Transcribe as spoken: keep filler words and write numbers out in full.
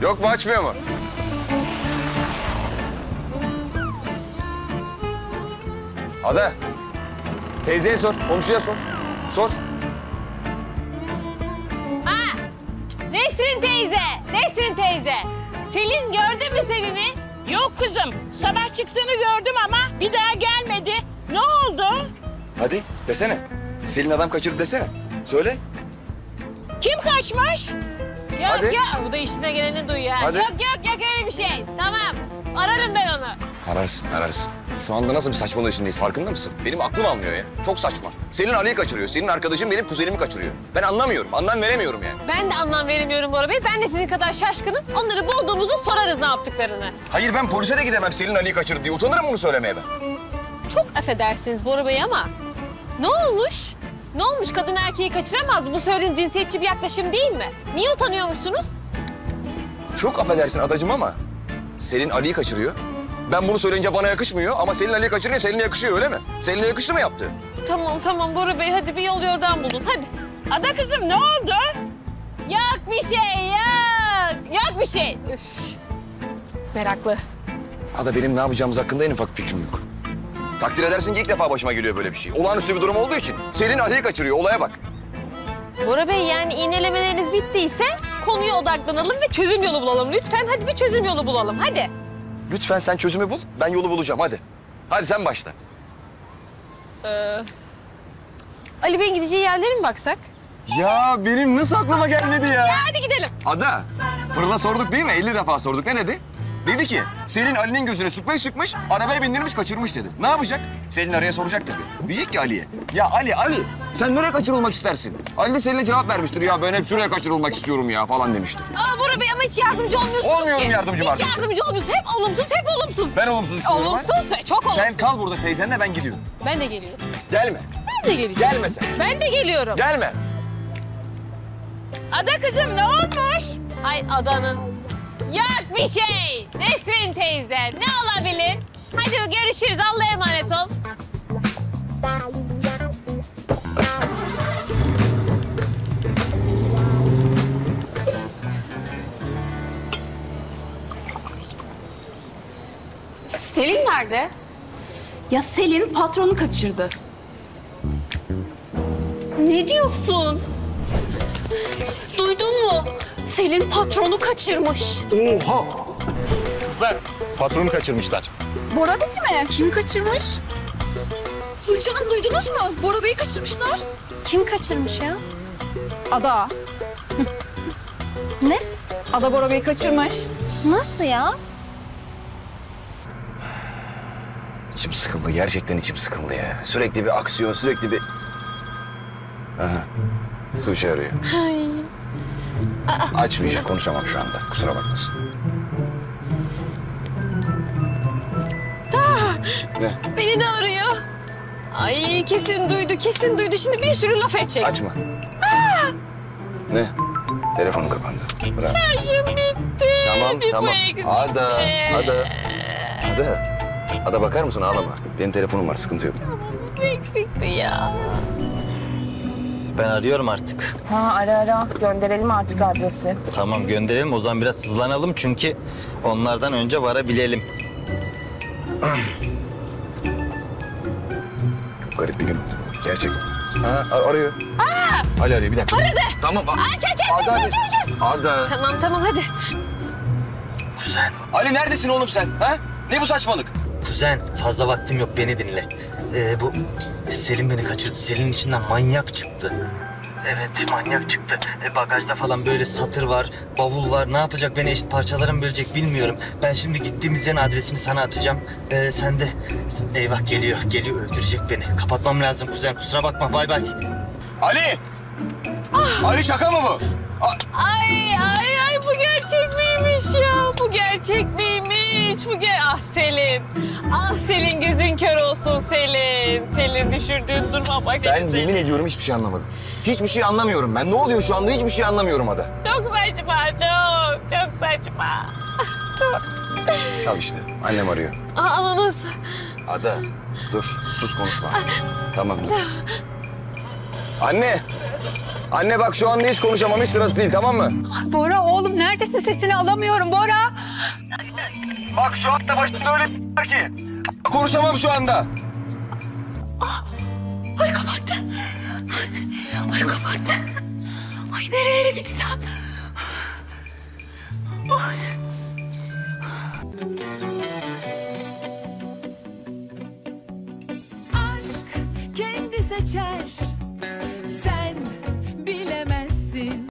Yok mu, açmıyor mu? Ada, teyzeye sor, komşuya sor. Sor. Ha, Nesrin teyze, Nesrin teyze. Selin gördü mü Selin'i? Yok kızım, sabah çıktığını gördüm ama bir daha gelmedi. Ne oldu? Hadi desene. Selin adam kaçırdı desene. Söyle. Kim kaçmış? Yok Hadi. yok. Bu da işine geleni duyuyor. Hadi. Yok yok yok öyle bir şey. Tamam. Ararım ben onu. Ararsın ararsın. Şu anda nasıl bir saçmalığın içindeyiz farkında mısın? Benim aklım almıyor ya. Çok saçma. Selin Ali'yi kaçırıyor. Senin arkadaşın benim kuzenimi kaçırıyor. Ben anlamıyorum. Anlam veremiyorum yani. Ben de anlam veremiyorum Bora Bey. Ben de sizin kadar şaşkınım. Onları bulduğumuzu sorarız ne yaptıklarını. Hayır ben polise de gidemem Selin Ali'yi kaçırdı diye. Utanırım bunu söylemeye ben. Çok affedersiniz Bora Bey ama ne olmuş? Ne olmuş? Kadın erkeği kaçıramaz mı? Bu söylediğiniz cinsiyetçi bir yaklaşım değil mi? Niye utanıyormuşsunuz? Çok affedersin adacığım ama Selin Ali'yi kaçırıyor. Ben bunu söyleyince bana yakışmıyor ama Selin Ali'yi kaçırınca Selin'e yakışıyor öyle mi? Selin'e yakıştı mı yaptı? Tamam tamam Bora Bey hadi bir yol yordan bulun hadi. Ada kızım ne oldu? Yok bir şey yok. Yok bir şey. Üf. Meraklı. Ada benim ne yapacağımız hakkında en ufak fikrim yok. Takdir edersin ki ilk defa başıma geliyor böyle bir şey. Olağanüstü bir durum olduğu için Selin Ali'yi kaçırıyor olaya bak. Bora Bey yani iğnelemeleriniz bittiyse konuya odaklanalım ve çözüm yolu bulalım lütfen. Hadi bir çözüm yolu bulalım hadi. Lütfen sen çözümü bul, ben yolu bulacağım. Hadi. Hadi sen başla. Ee, Ali Bey'in gideceği yerlere mi baksak? Ya benim nasıl aklıma gelmedi ya? Ya hadi gidelim. Ada, Fırla sorduk değil mi? elli defa sorduk. Ne dedi? Dedi ki, Selin Ali'nin gözüne süpmeyi sıkmış, arabaya bindirmiş, kaçırmış dedi. Ne yapacak? Selin araya soracak tabii. Diyecek ki Ali'ye, ya Ali, Ali sen nereye kaçırılmak istersin? Ali de Selin'e cevap vermiştir, ya ben hep şuraya kaçırılmak istiyorum ya falan demiştir. Aa Bora Bey ama hiç yardımcı olmuyorsunuz Olmuyorum ki. yardımcı var. Hiç artık. yardımcı olmuyorsunuz, hep olumsuz, hep olumsuz. Ben olumsuz düşünüyorum. Olumsuz, ben. çok olumsuz. Sen kal burada teyzenle, ben gidiyorum. Ben de geliyorum. Gelme. Ben de geliyorum. Gelme sen. Ben de geliyorum. Gelme. Ada kızım ne olmuş? Ay Ada'nın. Yok bir şey. Nesrin teyze ne olabilir? Hadi görüşürüz. Allah'a emanet ol. Selin nerede? Ya Selin patronu kaçırdı. Ne diyorsun? Duydun mu? Selin patronu kaçırmış. Oha! Kızlar, patronu kaçırmışlar. Bora Bey mi? Kim kaçırmış? Tuğçe Hanım duydunuz mu? Bora Bey'i kaçırmışlar. Kim kaçırmış ya? Ada. Ne? Ada Bora Bey'i kaçırmış. Nasıl ya? İçim sıkıldı, gerçekten içim sıkıldı ya. Sürekli bir aksiyon, sürekli bir... Aha, Tuğçe arıyor. Açmayacak, konuşamam şu anda. Kusura bakmasın. Ta, ne? Beni de arıyor. Ay kesin duydu, kesin duydu. Şimdi bir sürü laf edecek. Açma. Aa! Ne? Telefonum kapandı. Bırak. Şarjım bitti. Tamam, bir tamam. Ada, Ada, Ada. Ada bakar mısın? Ağlama. Benim telefonum var, sıkıntı yok. Ne eksikti ya? Ben arıyorum artık. Ha ara ara. Gönderelim artık adresi. Tamam gönderelim. O zaman biraz hızlanalım çünkü onlardan önce varabilelim. Garip bir gün oldu. Gerçekten. Ha arıyor. Aa! Ali arıyor bir dakika. Aradı. Tamam. Aç aç aç. Arda. Aç, aç, aç. Arda. Tamam tamam hadi. Kuzen. Ali neredesin oğlum sen? Ha? Ne bu saçmalık? Kuzen fazla vaktim yok beni dinle. Ee, bu Selin beni kaçırdı. Selin'in içinden manyak çıktı. Evet manyak çıktı. Ee, bagajda falan böyle satır var, bavul var. Ne yapacak beni eşit parçalara mı bölecek bilmiyorum. Ben şimdi gittiğimiz yerin adresini sana atacağım. Ee, sen de eyvah geliyor. Geliyor öldürecek beni. Kapatmam lazım kuzen kusura bakma bay bay. Ali! Ah. Ali şaka mı bu? A ay ay ay bu gerçek miymiş ya? Bu gerçek miymiş? Bu ger ah Selin. Ah Selin gözün kör olsun Selin. Selin düşürdüğün duruma bak. Ben yemin Selin. ediyorum hiçbir şey anlamadım. Hiçbir şey anlamıyorum ben. Ne oluyor şu anda hiçbir şey anlamıyorum Ada. Çok saçma çok. Çok saçma. Çok. Al işte annem arıyor. Aa, ama nasıl? Ada dur sus konuşma. Tamam dur. Anne. Anne bak şu anda hiç konuşamam, hiç sırası değil, tamam mı? Bora oğlum neredesin? Sesini alamıyorum Bora. Bak şu anda başında öyle bir ki. Konuşamam şu anda. Ah, ay kapattı. Ay kapattı. Ay nereye gitsem? Ay. Aşk kendi seçer.